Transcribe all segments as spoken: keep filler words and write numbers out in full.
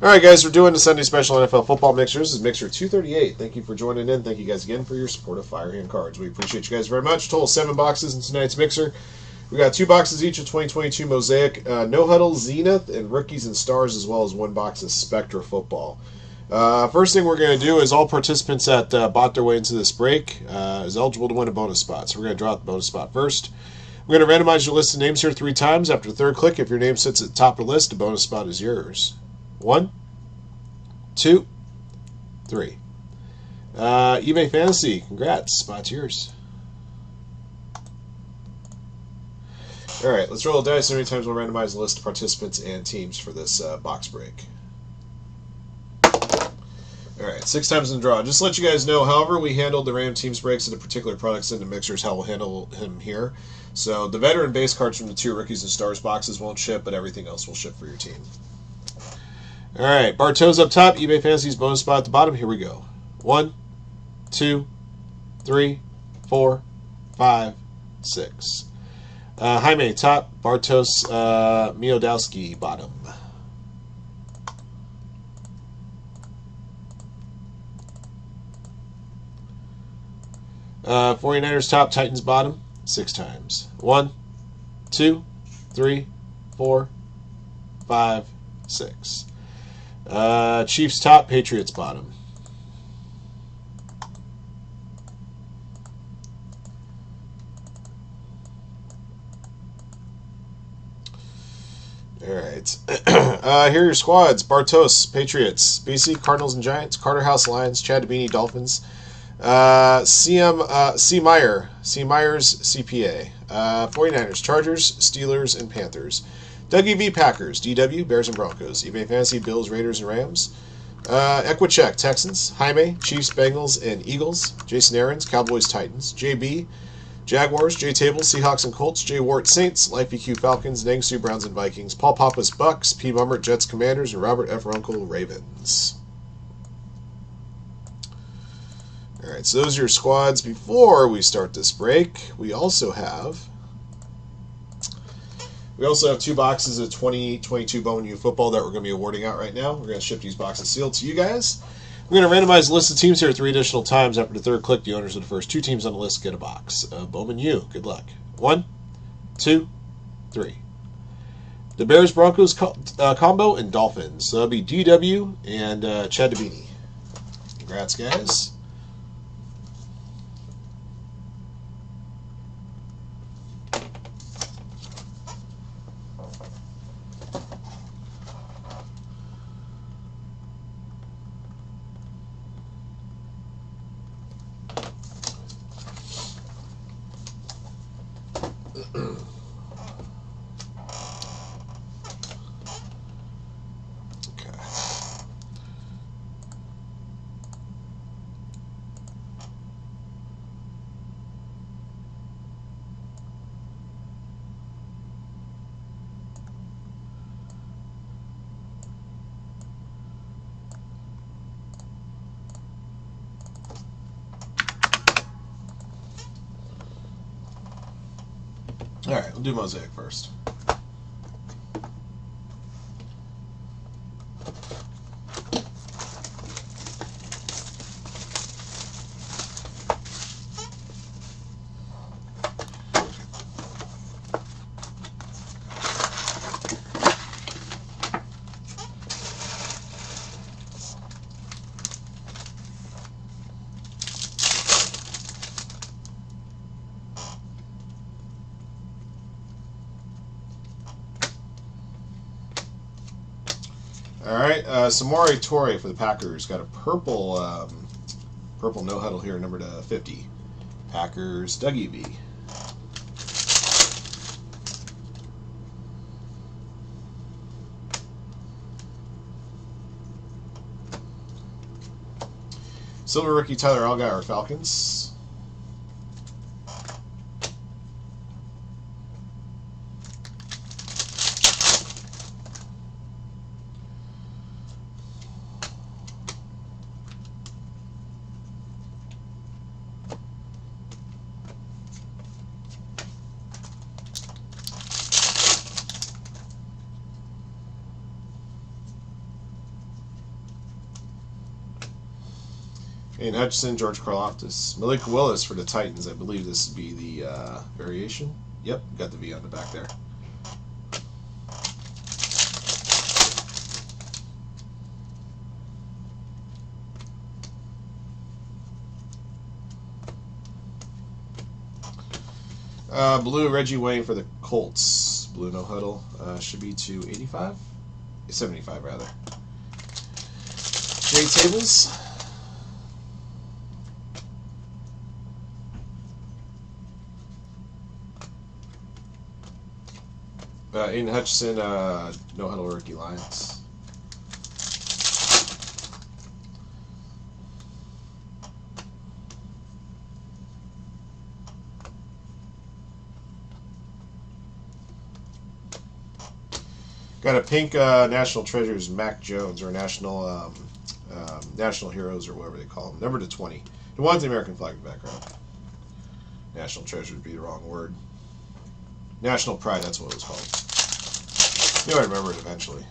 Alright guys, we're doing the Sunday Special N F L Football Mixer. This is Mixer two thirty-eight. Thank you for joining in. Thank you guys again for your support of Firehand Cards. We appreciate you guys very much. Total seven boxes in tonight's Mixer. We got two boxes each of twenty twenty-two Mosaic, uh, No Huddle, Zenith, and Rookies and Stars, as well as one box of Spectra Football. Uh, first thing we're going to do is all participants that uh, bought their way into this break uh, is eligible to win a bonus spot. So we're going to draw the bonus spot first. We're going to randomize your list of names here three times. After the third click, if your name sits at the top of the list, the bonus spot is yours. One, two, three. Uh, eBay Fantasy, congrats, spot's yours. All right, let's roll the dice. How many times we'll randomize the list of participants and teams for this uh, box break? All right, six times in the draw. Just to let you guys know, however we handled the random teams breaks into particular products in the mixers, how we'll handle him here. So the veteran base cards from the two Rookies and Stars boxes won't ship, but everything else will ship for your team. All right, Barto's up top, eBay Fantasy's bonus spot at the bottom. Here we go. One, two, three, four, five, six. Uh, Jaime, top. Bartos, uh, Miodowski, bottom. Uh, forty-niners, top. Titans, bottom. Six times. One, two, three, four, five, six. Uh, Chiefs top, Patriots bottom. Alright. uh, here are your squads. Bartos, Patriots. B C, Cardinals and Giants. Carter House, Lions. Chad Dabini, Dolphins. Uh, C M, uh, C. Meyer. C. Myers, C P A. Uh, forty-niners, Chargers, Steelers, and Panthers. Dougie V. Packers, D W, Bears and Broncos, eBay Fantasy, Bills, Raiders, and Rams, uh, Equicheck, Texans, Jaime, Chiefs, Bengals, and Eagles, Jason Aarons, Cowboys, Titans, J B, Jaguars, J. Table, Seahawks, and Colts, J. Wart, Saints, Life E Q, Falcons, Nangsu, Browns, and Vikings, Paul Pappas, Bucks, P. Mummert, Jets, Commanders, and Robert F. Runkle, Ravens. All right, so those are your squads. Before we start this break, we also have... We also have two boxes of twenty twenty-two Bowman U football that we're going to be awarding out right now. We're going to ship these boxes sealed to you guys. We're going to randomize the list of teams here three additional times. After the third click, the owners of the first two teams on the list get a box of Bowman U. Good luck. One, two, three. The Bears, Broncos co uh, combo and Dolphins. So that'll be D W and uh, Chad Dabini. Congrats, guys. All right, we'll do Mosaic first. All right, uh, Samori Torre for the Packers. Got a purple um, purple no-huddle here, number to fifty. Packers, Dougie V. Silver rookie Tyler Allgaier, Falcons. Aiden Hutchinson, George Karlaftis. Malik Willis for the Titans. I believe this would be the uh, variation. Yep, got the V on the back there. Uh, blue Reggie Wayne for the Colts. Blue No Huddle. Uh, should be to eighty-five? seventy-five, rather. J Tables. Uh, Aiden Hutchinson, uh, No Huddle Rookie Lions. Got a pink uh, National Treasures Mac Jones, or National um, um, National Heroes, or whatever they call them. Number to twenty. The one's the American flag in the background. National Treasure would be the wrong word. National Pride, that's what it was called. You'll remember it eventually.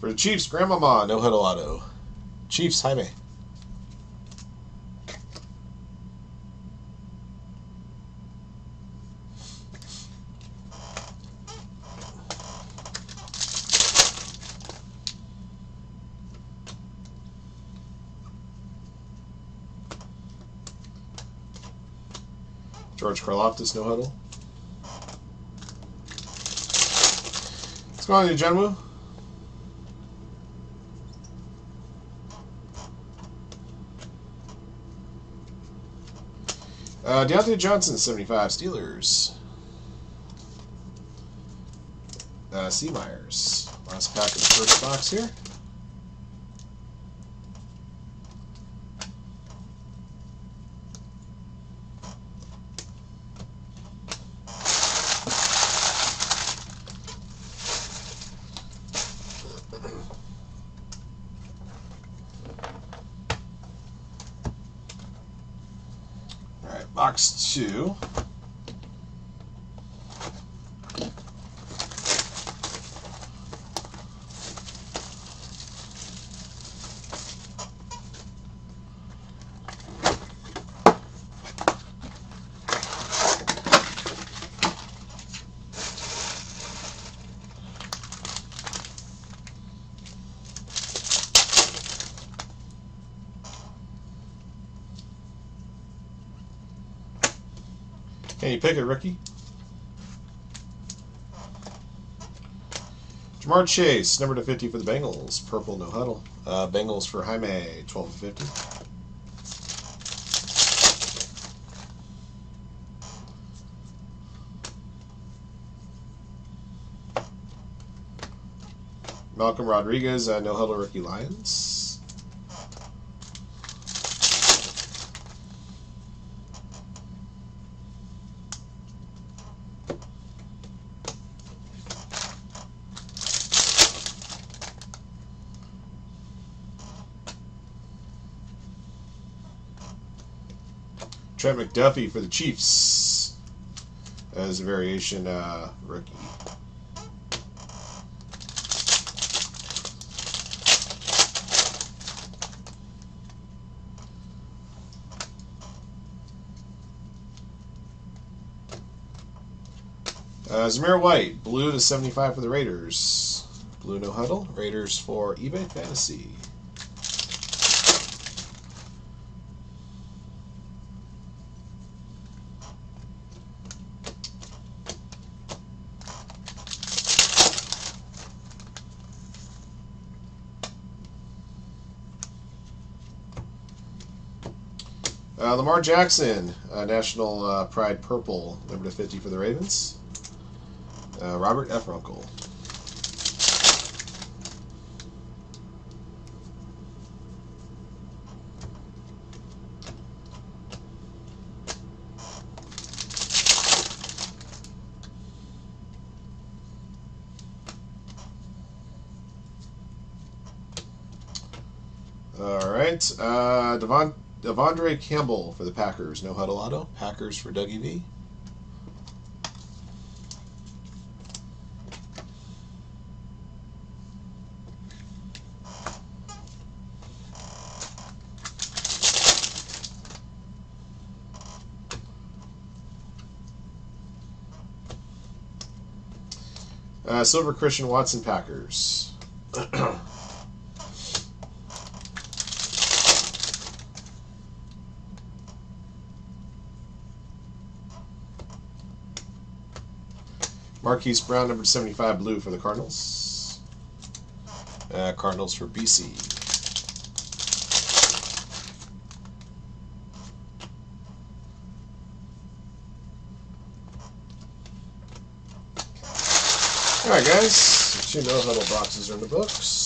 For the Chiefs, Grandmama, No Huddle Auto. Chiefs, Jaime. George Karlaftis, No Huddle. What's going on, Genwu? Uh, Deontay Johnson, seventy-five, Steelers. Uh, C. Myers. Last pack of the first box here. Box two. Can you pick it, rookie? Jamar Chase, number to fifty for the Bengals. Purple, No Huddle. Uh, Bengals for Jaime, twelve to fifty. Malcolm Rodriguez, uh, No Huddle Rookie Lions. Trent McDuffie for the Chiefs as a variation uh, rookie. Uh, Zamir White, blue to seventy-five for the Raiders. Blue No Huddle, Raiders for eBay Fantasy. Uh, Lamar Jackson, uh, National uh, Pride Purple, number to fifty for the Ravens. Uh, Robert F. Runkle. All right. Uh, Devon, Devondre Campbell for the Packers. No Huddle Auto. Packers for Dougie V. Uh, Silver Christian Watson Packers. Marquise Brown, number seventy-five, blue for the Cardinals. Uh, Cardinals for B C. Alright guys, two No Huddle boxes are in the books.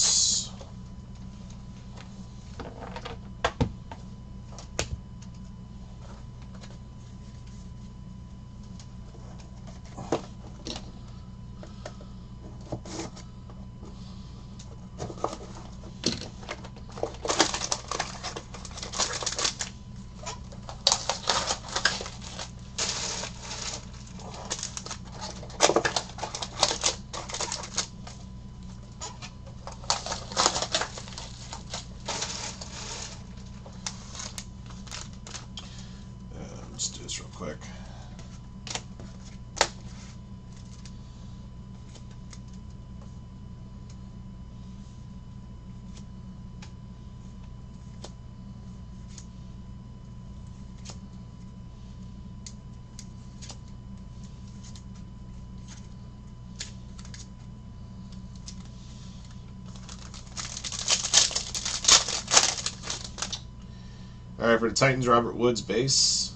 All right, for the Titans, Robert Woods, base.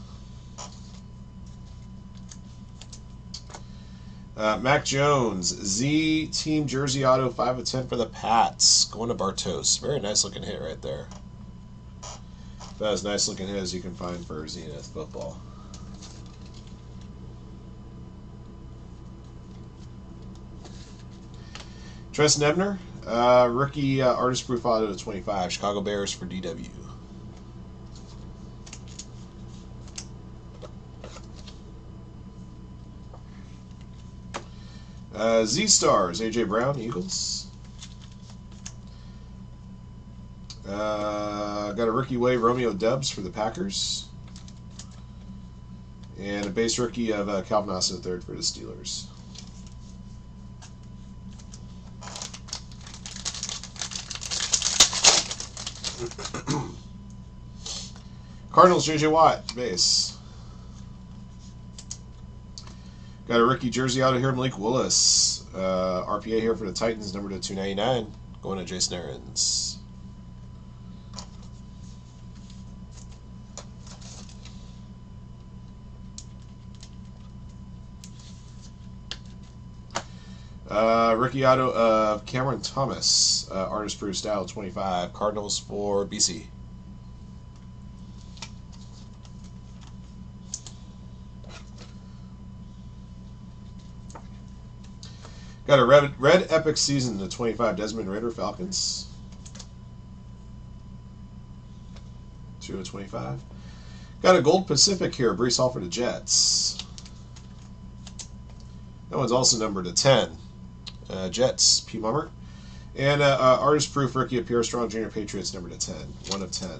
Uh, Mac Jones, Z Team Jersey Auto, five of ten for the Pats. Going to Bartos. Very nice looking hit right there. About as nice looking hit as you can find for Zenith football. Tress Nebner, uh, rookie uh, Artist Proof Auto to twenty-five, Chicago Bears for D W. Uh, Z-Stars, A J Brown, Eagles. Uh, got a rookie wave, Romeo Dubs for the Packers. And a base rookie of uh, Calvin Austin the third for the Steelers. Cardinals, J J Watt, base. Got a rookie jersey auto here, Malik Willis. Uh, R P A here for the Titans, number to two ninety-nine. Going to Jason Ahrens. Uh, rookie auto of Cameron Thomas. Uh, Artist Proof Style twenty-five. Cardinals for B C. Got a red, red epic season to twenty-five Desmond Ritter Falcons. two of twenty-five. Got a gold Pacific here, Brees Hall for the Jets. That one's also numbered to ten. Uh, Jets, P. Mummer. And uh, uh, Artist Proof rookie of Pierre Strong Junior Patriots, number to ten. one of ten.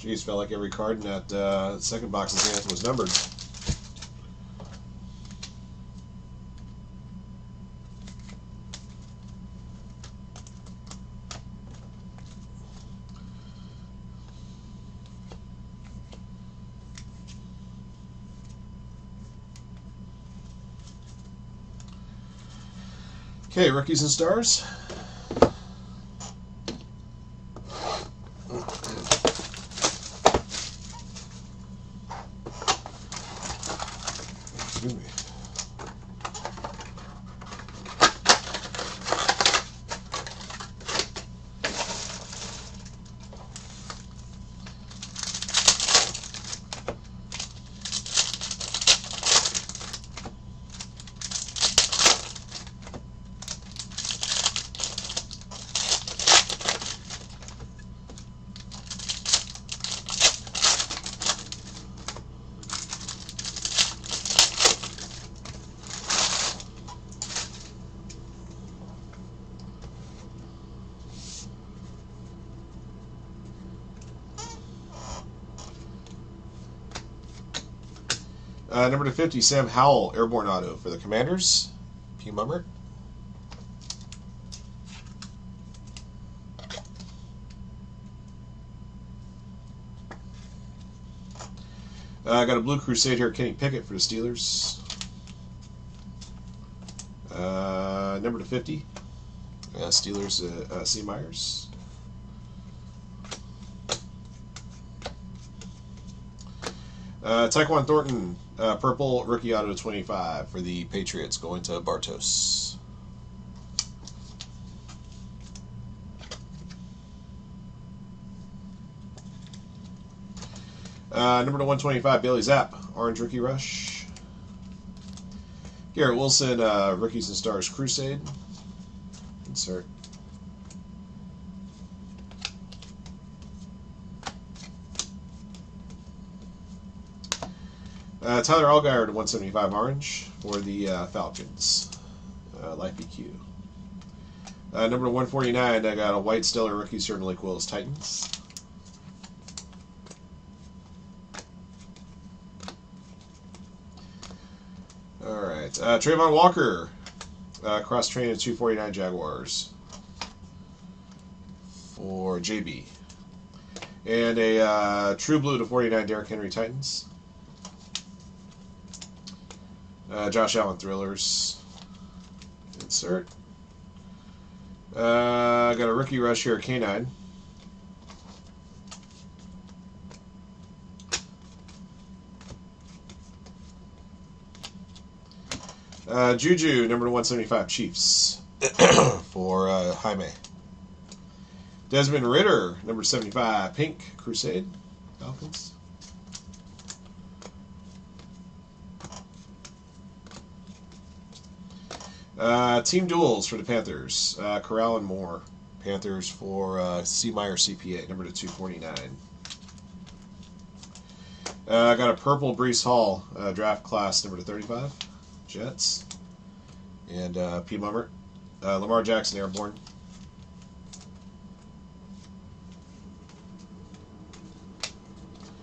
Jeez, felt like every card in that uh, second box of Zenith was numbered. Okay, Rookies and Stars. Excuse me. Uh, number two fifty, Sam Howell, Airborne Auto for the Commanders. P. Mummer. I uh, got a Blue Crusade here, Kenny Pickett for the Steelers. Uh, number two fifty, uh, Steelers, uh, uh, C. Myers. Uh, Tyquan Thornton, uh, purple, rookie auto twenty-five for the Patriots, going to Bartos. Uh, number to one twenty-five, Bailey Zapp, Orange Rookie Rush. Garrett Wilson, uh, Rookies and Stars Crusade. Insert. Uh, Tyler Allgaier to one seventy-five, Orange for the uh, Falcons. Uh, Life B Q. Uh, number to one forty-nine, I got a White Stellar Rookie here in Lake Willis Titans. Uh, Trayvon Walker, uh, cross train at two forty-nine Jaguars for J B. And a uh, True Blue to forty-nine Derrick Henry Titans. Uh, Josh Allen Thrillers. Insert. Uh, got a Rookie Rush here, K nine. Uh, Juju, number one seventy-five, Chiefs, for uh, Jaime. Desmond Ritter, number seventy-five, Pink, Crusade, Falcons. Uh, team Duels for the Panthers, uh, Corral and Moore, Panthers for uh, C. Meyer, C P A, number two forty-nine. I uh, got a purple Breece Hall, uh, draft class, number thirty-five. Jets, and uh, P. Mummer, uh, Lamar Jackson, Airborne.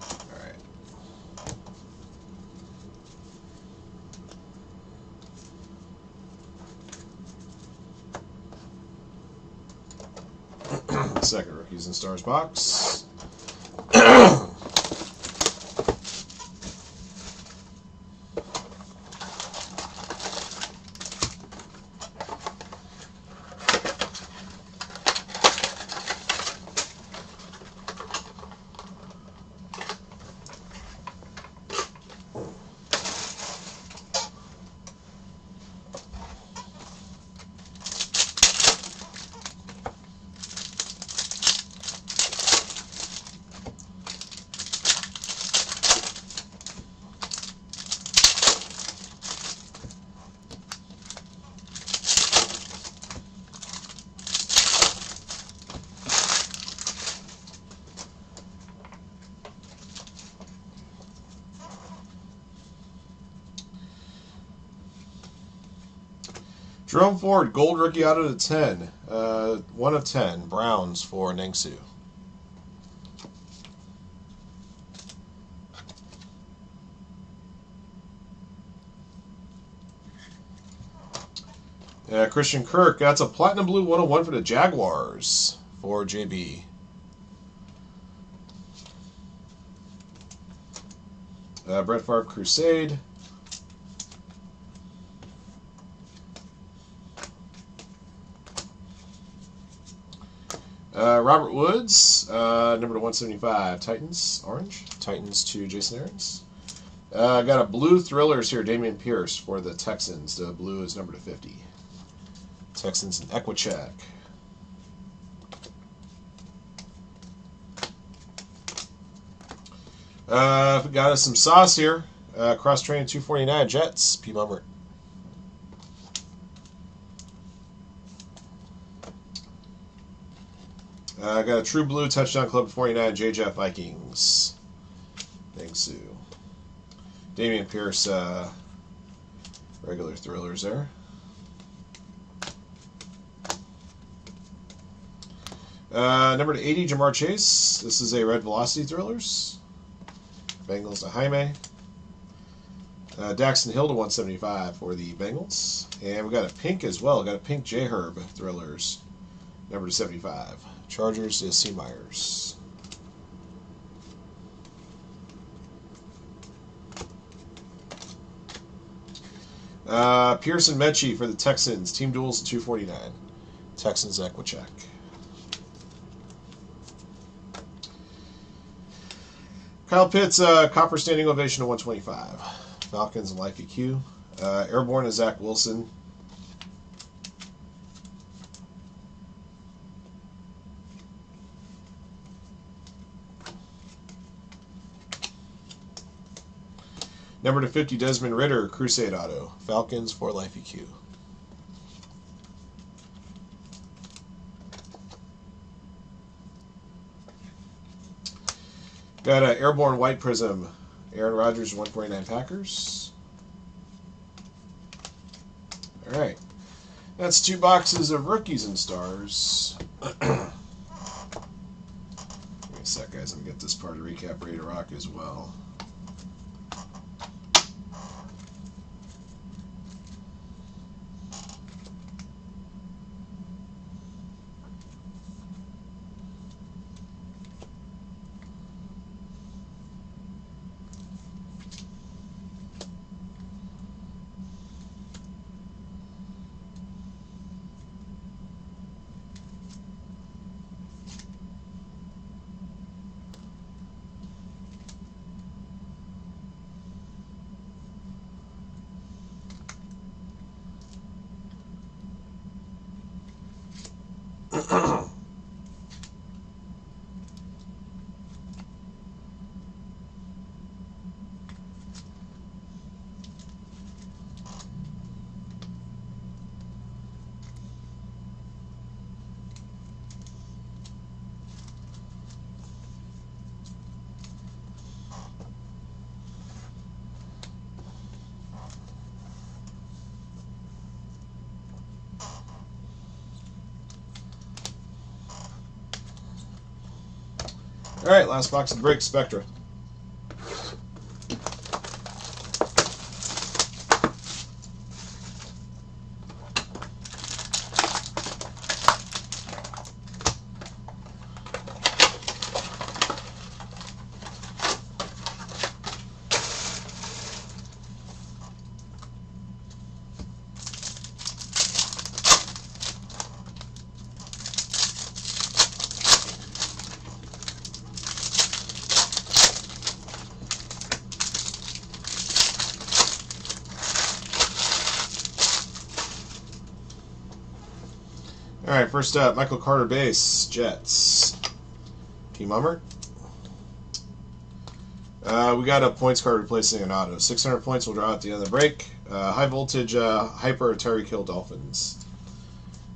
All right. Second Rookies and Stars box. Jerome Ford, gold rookie auto to ten. Uh, one of ten, Browns for Nangsu. Uh, Christian Kirk, that's a platinum blue one oh one for the Jaguars for J B. Uh, Brett Favre, Crusade. Uh, Robert Woods, uh, number to one seventy-five, Titans, Orange, Titans to Jason Aarons. Uh, got a blue Thrillers here, Damian Pierce for the Texans. The blue is number to fifty. Texans and Equicheck. Uh, we got us some sauce here. Uh, cross train two forty-nine, Jets, P. Mummer. I uh, got a True Blue Touchdown Club forty-nine, J. Jeff Vikings. Thanks, Sue. Damian Pierce, uh, regular Thrillers there. Uh, number to eighty, Jamar Chase. This is a Red Velocity Thrillers. Bengals to Jaime. Uh, Daxton Hill to one seventy-five for the Bengals. And we got a pink as well. We got a pink J-Herb Thrillers, number two seventy-five. Chargers to C. Myers. Uh, Pearson Mechie for the Texans. Team Duels two forty-nine. Texans Equicheck. Kyle Pitts, uh, Copper Standing Ovation to one twenty-five. Falcons and Life E Q. Uh, Airborne is Zach Wilson. Number to fifty, Desmond Ritter, Crusade Auto. Falcons for Life E Q. Got an Airborne White Prism. Aaron Rodgers, one forty-nine Packers. All right. That's two boxes of Rookies and Stars. Give me a sec, guys. I'm going to get this part of the recap ready to rock as well. All right, last box of the break, Spectra. Alright, first up, Michael Carter Base, Jets. Team Hummer. Uh, we got a points card replacing an auto. six hundred points, we'll draw at the end of the break. Uh, high Voltage, uh, Hyper, Tyreek Hill, Dolphins.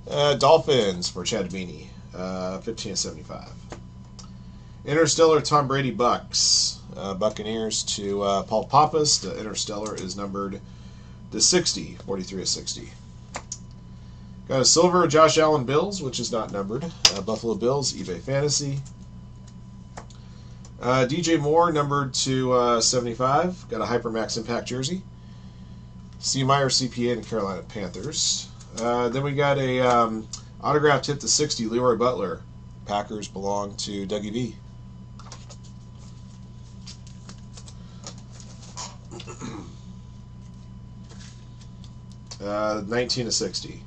Uh, Dolphins for Chad Beanie, uh, fifteen seventy-five. Interstellar, Tom Brady, Bucks. Uh, Buccaneers to uh, Paul Pappas. The Interstellar is numbered to sixty, forty-three of sixty. Got a silver Josh Allen Bills, which is not numbered. Uh, Buffalo Bills, eBay Fantasy. Uh, D J Moore, numbered to uh, seventy-five. Got a Hypermax Impact jersey. C. Meyer, C P A, and Carolina Panthers. Uh, then we got a um, autographed hit to sixty, Leroy Butler. Packers belong to Dougie B. uh, nineteen of sixty.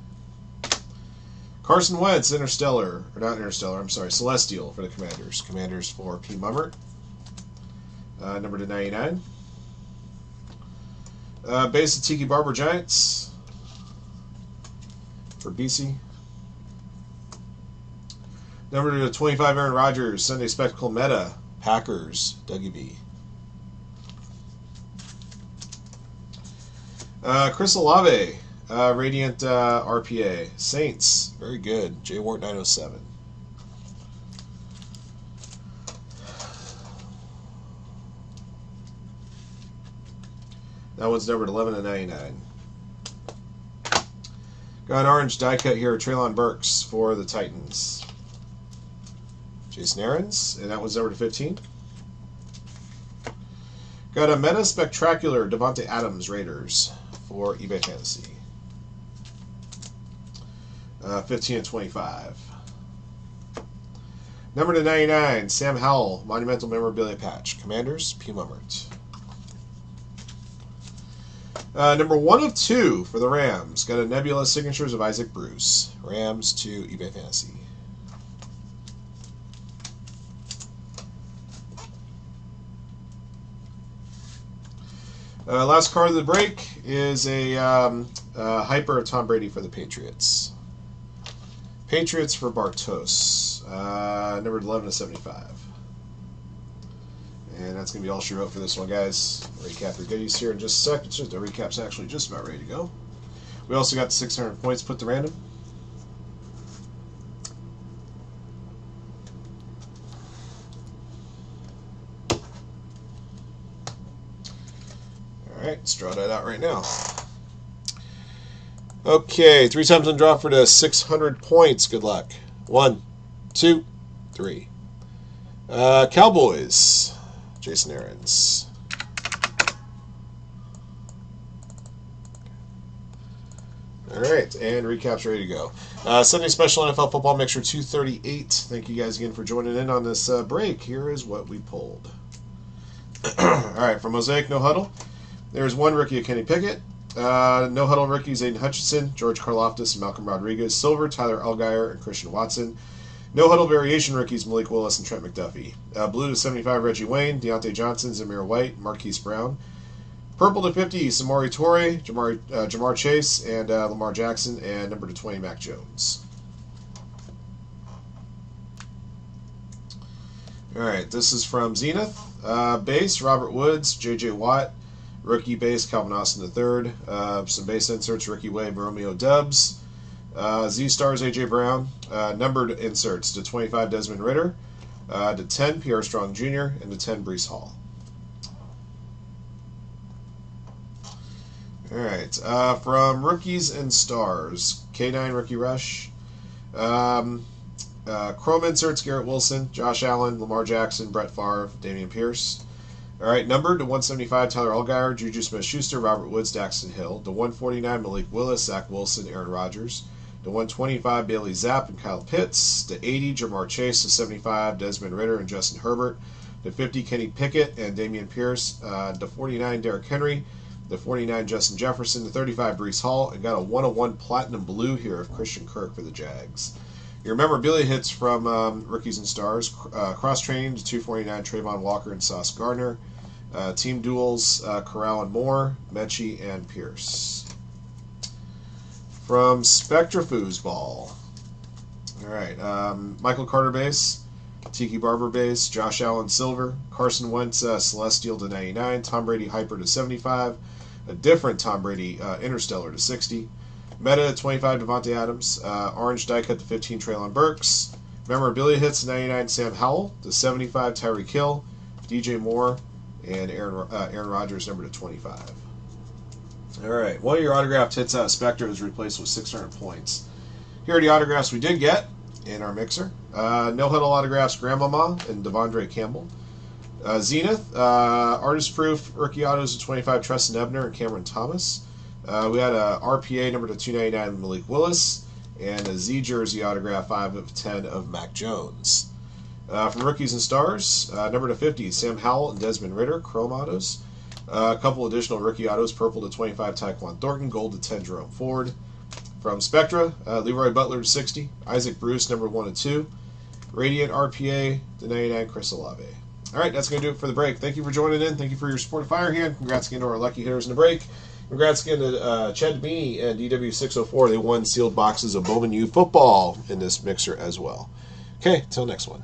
Carson Wentz, Interstellar, or not Interstellar, I'm sorry, Celestial for the Commanders. Commanders for P. Mummert, uh, number to ninety-nine. Uh, base of Tiki Barber Giants for B C. Number to twenty-five, Aaron Rodgers, Sunday Spectacle Meta, Packers, Dougie B. Uh, Chris Olave. Uh, Radiant uh, R P A. Saints. Very good. J. Wart nine oh seven. That one's numbered eleven of ninety-nine. Got an orange die cut here. Treylon Burks for the Titans. Jason Ahrens. And that one's numbered to fifteen. Got a Meta Spectacular Devontae Adams Raiders for eBay Fantasy. Uh, fifteen and twenty-five. Number to ninety-nine, Sam Howell, Monumental Memorabilia Patch. Commanders, P. Mummert. Uh, number one of two for the Rams. Got a Nebula Signatures of Isaac Bruce. Rams to eBay Fantasy. Uh, last card of the break is a um, uh, Hyper of Tom Brady for the Patriots. Patriots for Bartos. Uh, number eleven to seventy-five. And that's going to be all she wrote for this one, guys. Recap your goodies here in just a sec. It's just, the recap's actually just about ready to go. We also got six hundred points put to random. All right, let's draw that out right now. Okay, three times on draw for the six hundred points. Good luck. One, two, three. Uh, Cowboys. Jason Ahrens. All right, and recaps ready to go. Uh, Sunday special N F L football mixture two thirty-eight. Thank you guys again for joining in on this uh, break. Here is what we pulled. All right, from Mosaic No Huddle, there's one rookie of Kenny Pickett. Uh, no Huddle rookies Aiden Hutchinson, George Karlaftis, and Malcolm Rodriguez. Silver, Tyler Allgaier, and Christian Watson. No Huddle variation rookies Malik Willis and Trent McDuffie. Uh, blue to seventy-five, Reggie Wayne, Deontay Johnson, Zamir White, Marquise Brown. Purple to fifty, Samori Toure, Jamar, uh, Jamar Chase, and uh, Lamar Jackson. And number to twenty, Mac Jones. All right, this is from Zenith. Uh, base, Robert Woods, J J Watt. Rookie base, Calvin Austin the third. Uh, some base inserts, Ricky Wade, Romeo Dubs. Uh, Z-Stars, A J Brown. Uh, numbered inserts to twenty-five, Desmond Ritter. Uh, to ten, P R Strong Junior And to ten, Breece Hall. Alright, uh, from Rookies and Stars, K nine Rookie Rush. Um, uh, Chrome inserts, Garrett Wilson, Josh Allen, Lamar Jackson, Brett Favre, Damian Pierce. Alright, numbered to one seventy-five, Tyler Allgaier, Juju Smith-Schuster, Robert Woods, Daxton Hill. To one forty-nine, Malik Willis, Zach Wilson, Aaron Rodgers. To one twenty-five, Bailey Zapp and Kyle Pitts. To eighty, Jamar Chase. To seventy-five, Desmond Ritter and Justin Herbert. To fifty, Kenny Pickett and Damian Pierce. Uh, to forty-nine, Derrick Henry. To forty-nine, Justin Jefferson. To thirty-five, Breece Hall. And got a one oh one platinum blue here of Christian Kirk for the Jags. Your memorabilia hits from um, Rookies and Stars. Uh, Cross-training to two forty-nine, Trayvon Walker and Sauce Gardner. Uh, team duels, uh, Corral and Moore. Mechie and Pierce. From Spectra Foosball. Alright, um, Michael Carter base, Tiki Barber base, Josh Allen silver, Carson Wentz uh, Celestial to ninety-nine, Tom Brady Hyper to seventy-five, a different Tom Brady uh, Interstellar to sixty, Meta to twenty-five, Devontae Adams, uh, Orange Die Cut to fifteen, Treylon Burks, Memorabilia hits to ninety-nine, Sam Howell, to seventy-five, Tyreek Hill, D J Moore, and Aaron, uh, Aaron Rodgers number to twenty-five. Alright, one of your autographed hits out of Spectra is replaced with six hundred points. Here are the autographs we did get in our mixer. Uh, No Huddle autographs, Grandmama and Devondre Campbell. Uh, Zenith, uh, Artist Proof, Rookie Autos to twenty-five, Treston Ebner and Cameron Thomas. Uh, we had a R P A number to two ninety-nine, Malik Willis. And a Z Jersey autograph, five of ten of Mac Jones. Uh, from Rookies and Stars, uh, number to fifty, Sam Howell and Desmond Ritter, Chrome Autos. Uh, a couple additional rookie autos, purple to twenty-five, Tyquan Thornton, gold to ten, Jerome Ford. From Spectra, uh, Leroy Butler to sixty, Isaac Bruce, number one and two, Radiant R P A to ninety-nine, Chris Olave. All right, that's going to do it for the break. Thank you for joining in. Thank you for your support of Firehand. Congrats again to our lucky hitters in the break. Congrats again to uh, Chad Beanie and D W six oh four. They won sealed boxes of Bowman U football in this mixer as well. Okay, till next one.